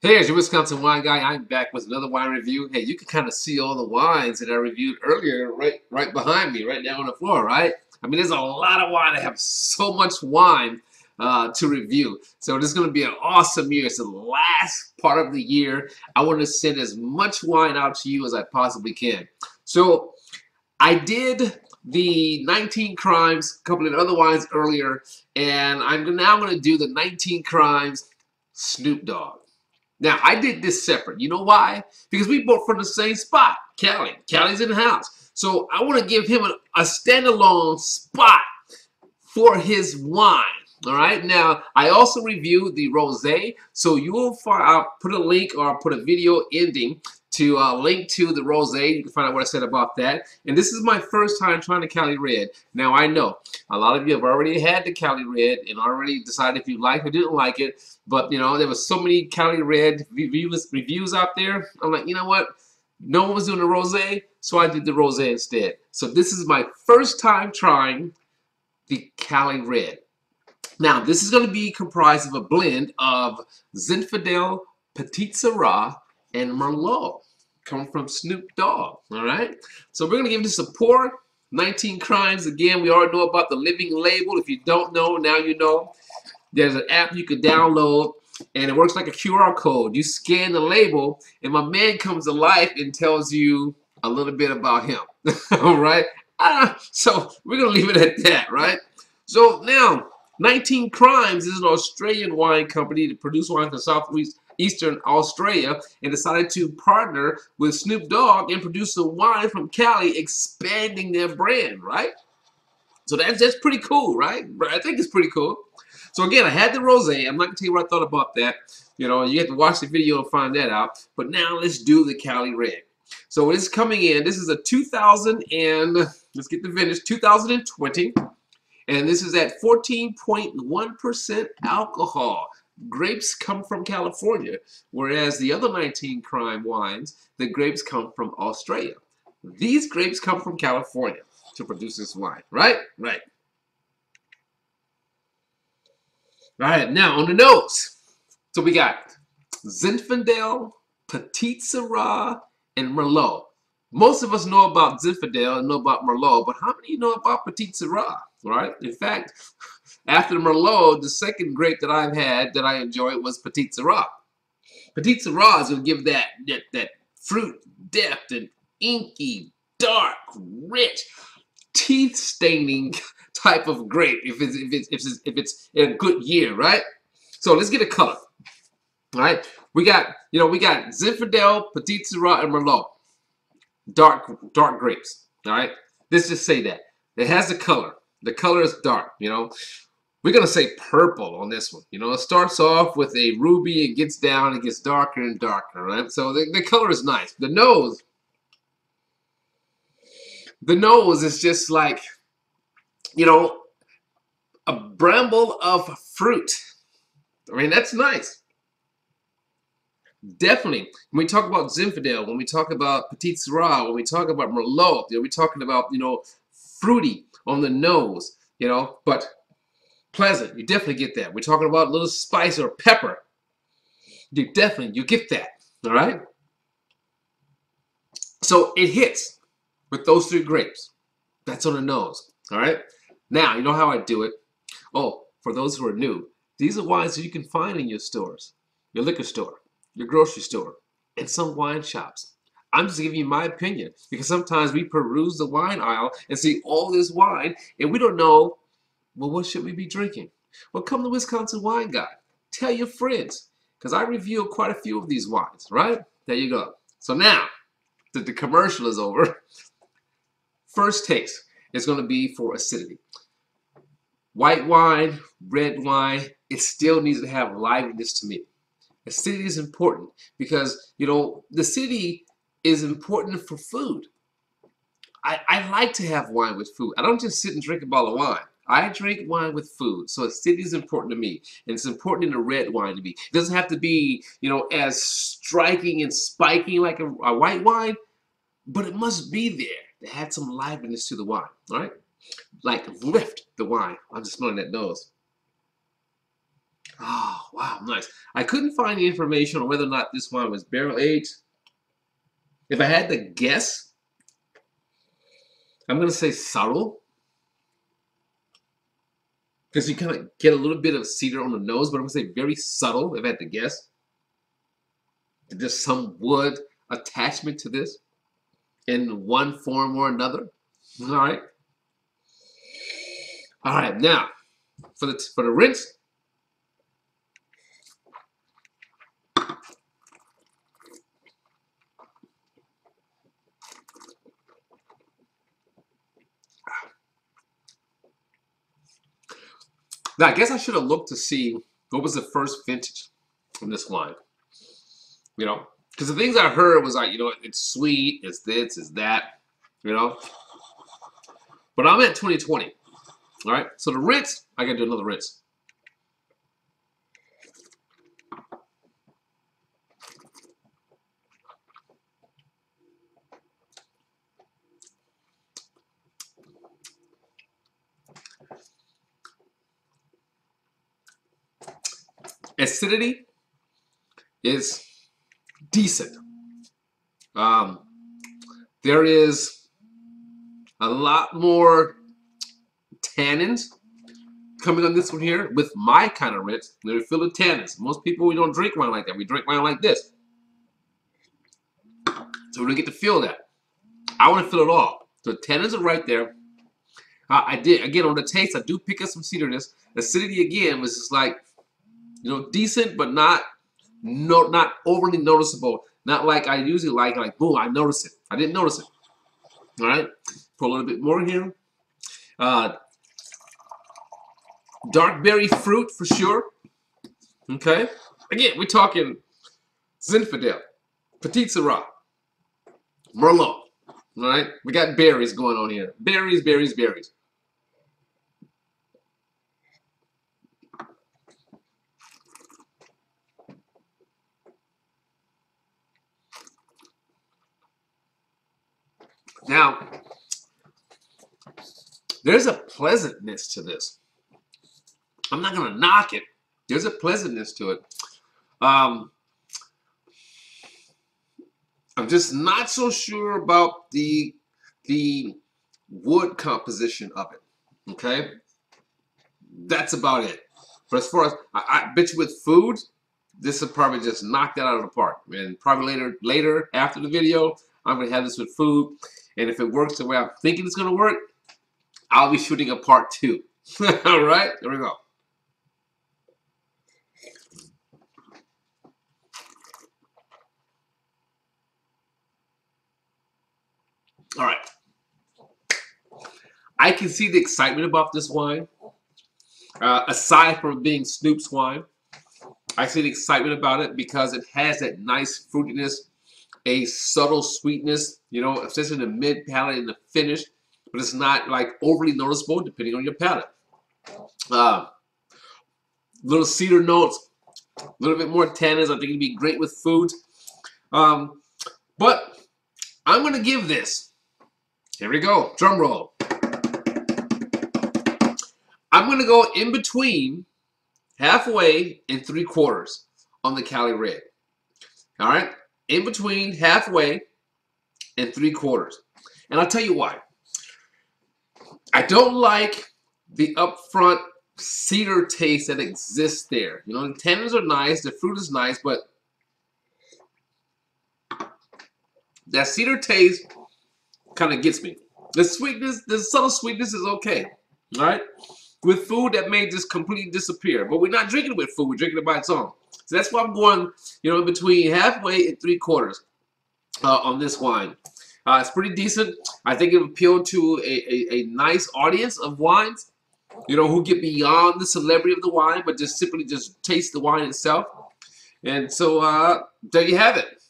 Hey, it's your Wisconsin Wine Guy. I'm back with another wine review. Hey, you can kind of see all the wines that I reviewed earlier right behind me, right down on the floor, right? I mean, there's a lot of wine. I have so much wine to review. So this is going to be an awesome year. It's the last part of the year. I want to send as much wine out to you as I possibly can. So I did the 19 Crimes, a couple of other wines earlier, and I'm now going to do the 19 Crimes Snoop Dogg. Now, I did this separate. You know why? Because we both from the same spot, Cali. Cali's in the house. So I want to give him a standalone spot for his wine. All right? Now, I also reviewed the rosé. So you will find, I'll put a link or I'll put a video ending to link to the rosé. You can find out what I said about that. And this is my first time trying the Cali Red. Now, I know a lot of you have already had the Cali Red and already decided if you liked or didn't like it. But, you know, there was so many Cali Red reviews out there. I'm like, you know what? No one was doing the rosé, so I did the rosé instead. So this is my first time trying the Cali Red. Now, this is going to be comprised of a blend of Zinfandel, Petite Sirah, and Merlot, coming from Snoop Dogg. All right, so we're gonna give this a pour. 19 Crimes. Again, we already know about the living label. If you don't know, now you know. There's an app you can download, and it works like a QR code. You scan the label, and my man comes to life and tells you a little bit about him. All right, so we're gonna leave it at that, right? So now, 19 Crimes is an Australian wine company that produces wine from Southeastern Australia and decided to partner with Snoop Dogg and produce the wine from Cali, expanding their brand, right? So that's pretty cool, right? I think it's pretty cool. So again, I had the rosé. I'm not going to tell you what I thought about that. You know, you have to watch the video to find that out. But now let's do the Cali Red. So it's coming in. This is a let's get the vintage, 2020. And this is at 14.1% alcohol. Grapes come from California, whereas the other 19 Crime wines, the grapes come from Australia. These grapes come from California to produce this wine, right? Right. All right, now on the nose. So we got Zinfandel, Petite Sirah, and Merlot. Most of us know about Zinfandel and know about Merlot, but how many know about Petite Sirah? Right? In fact, after Merlot, the second grape that I've had that I enjoyed was Petite Sirah. Petite Sirah is going to give that fruit depth and inky, dark, rich, teeth-staining type of grape if it's in a good year, right? So let's get a color. All right, we got Zinfandel, Petite Sirah, and Merlot. Dark grapes. All right, let's just say that it has the color. The color is dark, you know. We're going to say purple on this one. You know, it starts off with a ruby. It gets down. It gets darker and darker, right? So the color is nice. The nose is just like, you know, a bramble of fruit. I mean, that's nice. Definitely. When we talk about Zinfandel, when we talk about Petite Sirah, when we talk about Merlot, you know, we're talking about, you know, fruity on the nose, you know, but pleasant. You definitely get that. We're talking about a little spice or pepper. You get that, all right? So it hits with those three grapes. That's on the nose, all right? Now, you know how I do it. Oh, for those who are new, these are wines that you can find in your stores, your liquor store, your grocery store, and some wine shops. I'm just giving you my opinion, because sometimes we peruse the wine aisle and see all this wine, and we don't know, well, what should we be drinking? Well, come to Wisconsin Wine Guy. Tell your friends, because I review quite a few of these wines, right? There you go. So now that the commercial is over, first taste is going to be for acidity. White wine, red wine, it still needs to have liveliness to me. Acidity is important because, you know, the acidity is important for food. I like to have wine with food. I don't just sit and drink a bottle of wine. I drink wine with food. So acidity is important to me. And it's important in a red wine to me. It doesn't have to be, you know, as striking and spiking like a white wine, but it must be there. It had some liveliness to the wine, all right? Like lift the wine. I'm just smelling that nose. Oh, wow, nice. I couldn't find any information on whether or not this wine was barrel aged. If I had to guess, I'm going to say subtle. Because you kind of get a little bit of cedar on the nose, but I'm going to say very subtle, if I had to guess. There's some wood attachment to this in one form or another. All right. All right, now, for the rinse. Now, I guess I should have looked to see what was the first vintage from this wine. You know, because the things I heard was like, you know, it's sweet, it's this, it's that, you know. But I'm at 2020. All right, so the rinse, I got to do another rinse. Acidity is decent. There is a lot more tannins coming on this one here with my kind of rinse. They're filled with tannins. Most people, we don't drink wine like that. We drink wine like this. So we don't get to feel that. I want to feel it all. So tannins are right there. I did, again, on the taste, I do pick up some cedarness. Acidity, again, was just like, you know, decent, but not overly noticeable. Not like I usually like, boom, I notice it. I didn't notice it. All right, put a little bit more in here. Dark berry fruit for sure. Okay, again, we're talking Zinfandel, Petite Sirah, Merlot. All right, we got berries going on here. Berries, berries, berries. Now, there's a pleasantness to this. I'm not going to knock it. There's a pleasantness to it. I'm just not so sure about the wood composition of it. Okay? That's about it. But as far as, I bet you with food, this would probably just knock that out of the park. And probably later after the video, I'm going to have this with food. And if it works the way I'm thinking it's going to work, I'll be shooting a part 2. All right, there we go. All right. I can see the excitement about this wine. Aside from being Snoop's wine, I see the excitement about it because it has that nice fruitiness, a subtle sweetness, you know, especially in the mid palate and the finish, but it's not like overly noticeable depending on your palate. Little cedar notes, a little bit more tannins. I think it'd be great with food. But I'm gonna give this, here we go, drum roll. I'm gonna go in between halfway and 3/4 on the Cali Red. All right. In between halfway and 3/4. And I'll tell you why. I don't like the upfront cedar taste that exists there. You know, the tannins are nice, the fruit is nice, but that cedar taste kind of gets me. The sweetness, the subtle sweetness is okay, all right? With food, that may just completely disappear. But we're not drinking with food, we're drinking it by its own. So that's why I'm going, you know, between halfway and 3/4 on this wine. It's pretty decent. I think it appealed to a nice audience of wines, you know, who get beyond the celebrity of the wine, but just simply just taste the wine itself. And so there you have it.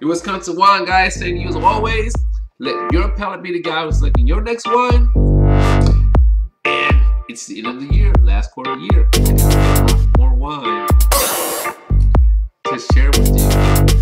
The Wisconsin Wine Guy saying, as always, let your palate be the guy who's selecting your next wine. And it's the end of the year, last quarter of the year. More wine. Share with you.